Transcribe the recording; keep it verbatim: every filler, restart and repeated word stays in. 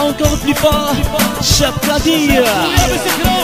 Encore plus fort, Cheb Kady.